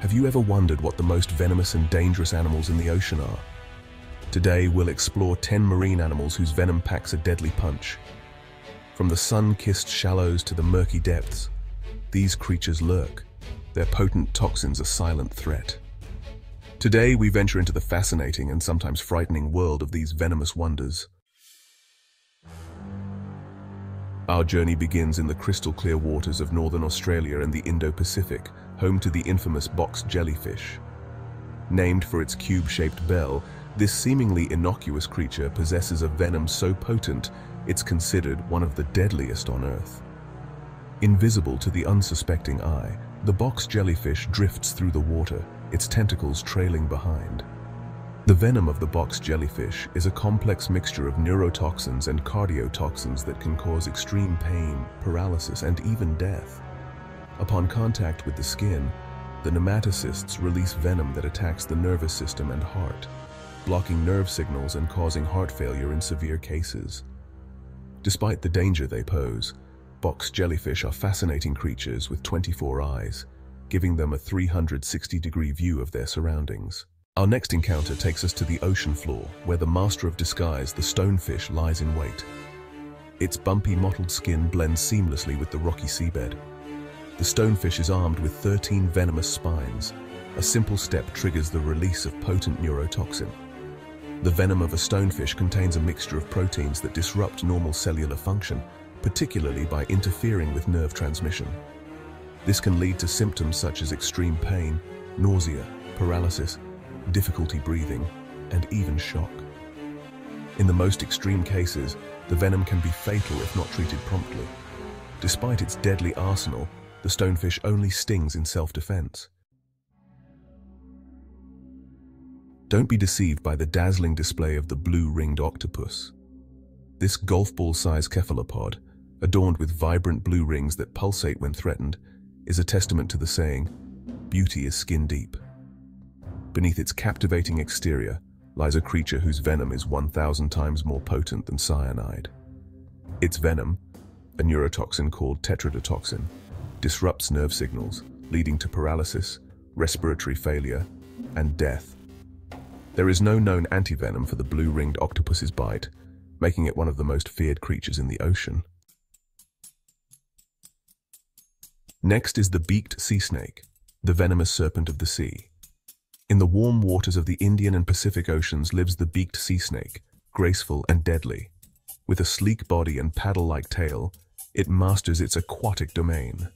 Have you ever wondered what the most venomous and dangerous animals in the ocean are? Today, we'll explore 10 marine animals whose venom packs a deadly punch. From the sun-kissed shallows to the murky depths, these creatures lurk. Their potent toxins a silent threat. Today, we venture into the fascinating and sometimes frightening world of these venomous wonders. Our journey begins in the crystal-clear waters of northern Australia and the Indo-Pacific, home to the infamous box jellyfish. Named for its cube-shaped bell, this seemingly innocuous creature possesses a venom so potent it's considered one of the deadliest on Earth. Invisible to the unsuspecting eye, the box jellyfish drifts through the water, its tentacles trailing behind. The venom of the box jellyfish is a complex mixture of neurotoxins and cardiotoxins that can cause extreme pain, paralysis, and even death. Upon contact with the skin, the nematocysts release venom that attacks the nervous system and heart, blocking nerve signals and causing heart failure in severe cases. Despite the danger they pose, box jellyfish are fascinating creatures with 24 eyes, giving them a 360-degree view of their surroundings. Our next encounter takes us to the ocean floor, where the master of disguise, the stonefish, lies in wait. Its bumpy, mottled skin blends seamlessly with the rocky seabed. The stonefish is armed with 13 venomous spines. A simple step triggers the release of potent neurotoxin. The venom of a stonefish contains a mixture of proteins that disrupt normal cellular function, particularly by interfering with nerve transmission. This can lead to symptoms such as extreme pain, nausea, paralysis, difficulty breathing, and even shock. In the most extreme cases, the venom can be fatal if not treated promptly. Despite its deadly arsenal, the stonefish only stings in self-defense. Don't be deceived by the dazzling display of the blue-ringed octopus. This golf ball-sized cephalopod, adorned with vibrant blue rings that pulsate when threatened, is a testament to the saying, "Beauty is skin deep." Beneath its captivating exterior lies a creature whose venom is 1,000 times more potent than cyanide. Its venom, a neurotoxin called tetrodotoxin, disrupts nerve signals, leading to paralysis, respiratory failure, and death. There is no known antivenom for the blue-ringed octopus's bite, making it one of the most feared creatures in the ocean. Next is the beaked sea snake, the venomous serpent of the sea. In the warm waters of the Indian and Pacific Oceans lives the beaked sea snake, graceful and deadly. With a sleek body and paddle-like tail, it masters its aquatic domain.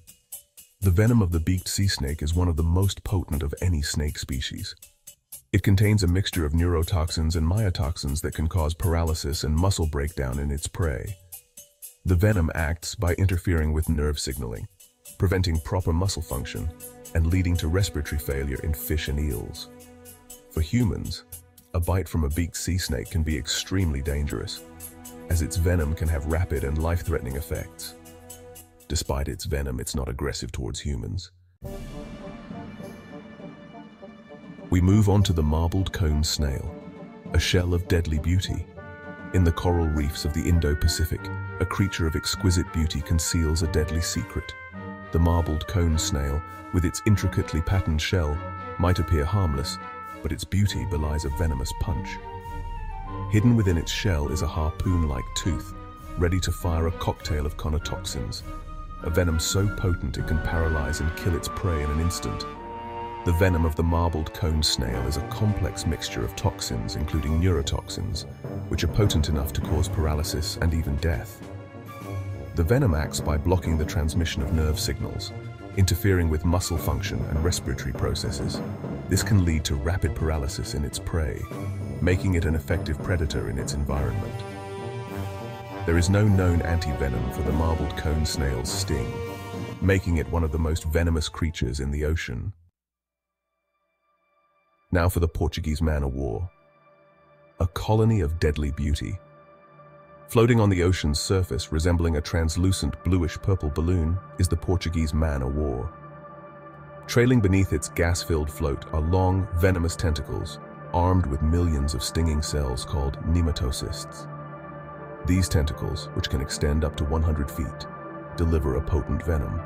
The venom of the beaked sea snake is one of the most potent of any snake species. It contains a mixture of neurotoxins and myotoxins that can cause paralysis and muscle breakdown in its prey. The venom acts by interfering with nerve signaling, preventing proper muscle function, and leading to respiratory failure in fish and eels. For humans, a bite from a beaked sea snake can be extremely dangerous, as its venom can have rapid and life-threatening effects. Despite its venom, it's not aggressive towards humans. We move on to the marbled cone snail, a shell of deadly beauty. In the coral reefs of the Indo-Pacific, a creature of exquisite beauty conceals a deadly secret. The marbled cone snail, with its intricately patterned shell, might appear harmless, but its beauty belies a venomous punch. Hidden within its shell is a harpoon-like tooth, ready to fire a cocktail of conotoxins, a venom so potent it can paralyze and kill its prey in an instant. The venom of the marbled cone snail is a complex mixture of toxins, including neurotoxins, which are potent enough to cause paralysis and even death. The venom acts by blocking the transmission of nerve signals, interfering with muscle function and respiratory processes. This can lead to rapid paralysis in its prey, making it an effective predator in its environment. There is no known antivenom for the marbled cone snail's sting, making it one of the most venomous creatures in the ocean. Now for the Portuguese man o' war, a colony of deadly beauty. Floating on the ocean's surface, resembling a translucent bluish-purple balloon, is the Portuguese man o' war. Trailing beneath its gas-filled float are long, venomous tentacles, armed with millions of stinging cells called nematocysts. These tentacles, which can extend up to 100 feet, deliver a potent venom.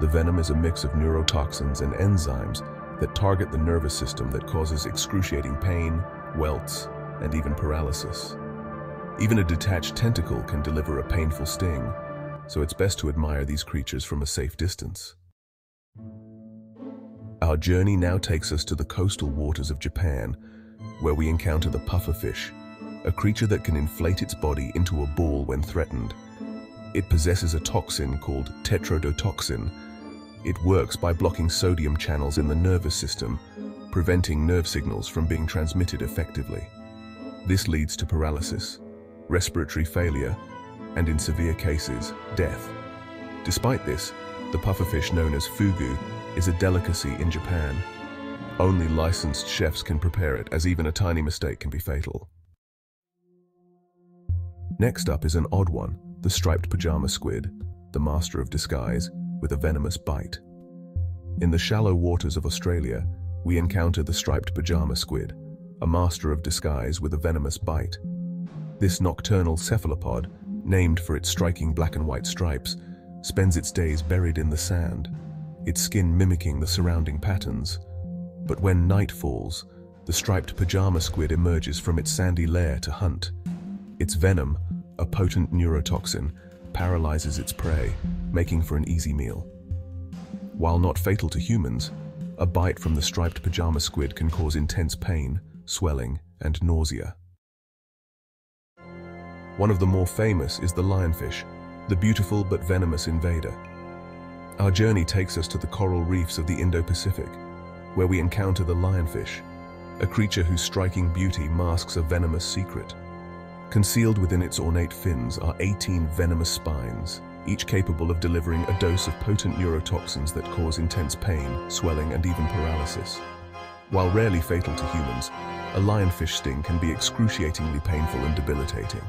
The venom is a mix of neurotoxins and enzymes that target the nervous system that causes excruciating pain, welts, and even paralysis. Even a detached tentacle can deliver a painful sting, so it's best to admire these creatures from a safe distance. Our journey now takes us to the coastal waters of Japan, where we encounter the pufferfish, a creature that can inflate its body into a ball when threatened. It possesses a toxin called tetrodotoxin. It works by blocking sodium channels in the nervous system, preventing nerve signals from being transmitted effectively. This leads to paralysis, respiratory failure, and in severe cases, death. Despite this, the pufferfish known as fugu is a delicacy in Japan. Only licensed chefs can prepare it, as even a tiny mistake can be fatal. Next up is an odd one, the striped pajama squid, the master of disguise, with a venomous bite. In the shallow waters of Australia, we encounter the striped pajama squid, a master of disguise with a venomous bite. This nocturnal cephalopod, named for its striking black and white stripes, spends its days buried in the sand, its skin mimicking the surrounding patterns. But when night falls, the striped pajama squid emerges from its sandy lair to hunt. Its venom, a potent neurotoxin, paralyzes its prey, making for an easy meal. While not fatal to humans, a bite from the striped pajama squid can cause intense pain, swelling, and nausea. One of the more famous is the lionfish, the beautiful but venomous invader. Our journey takes us to the coral reefs of the Indo-Pacific, where we encounter the lionfish, a creature whose striking beauty masks a venomous secret. Concealed within its ornate fins are 18 venomous spines, each capable of delivering a dose of potent neurotoxins that cause intense pain, swelling, and even paralysis. While rarely fatal to humans, a lionfish sting can be excruciatingly painful and debilitating.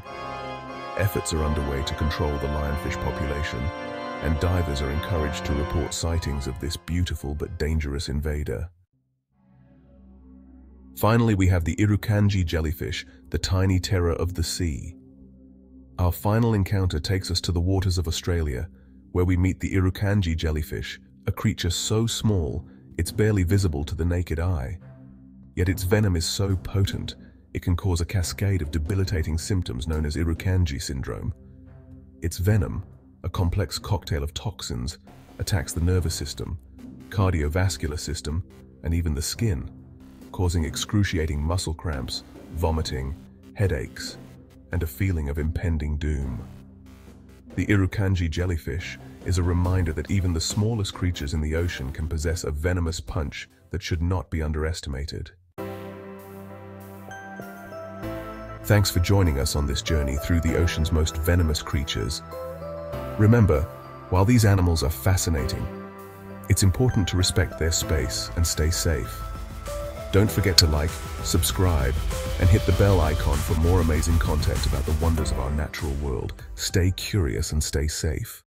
Efforts are underway to control the lionfish population, and divers are encouraged to report sightings of this beautiful but dangerous invader. Finally, we have the Irukandji jellyfish, the tiny terror of the sea. Our final encounter takes us to the waters of Australia, where we meet the Irukandji jellyfish, a creature so small it's barely visible to the naked eye. Yet its venom is so potent, it can cause a cascade of debilitating symptoms known as Irukandji syndrome. Its venom, a complex cocktail of toxins, attacks the nervous system, cardiovascular system, and even the skin, causing excruciating muscle cramps, vomiting, headaches, and a feeling of impending doom. The Irukandji jellyfish is a reminder that even the smallest creatures in the ocean can possess a venomous punch that should not be underestimated. Thanks for joining us on this journey through the ocean's most venomous creatures. Remember, while these animals are fascinating, it's important to respect their space and stay safe. Don't forget to like, subscribe, and hit the bell icon for more amazing content about the wonders of our natural world. Stay curious and stay safe.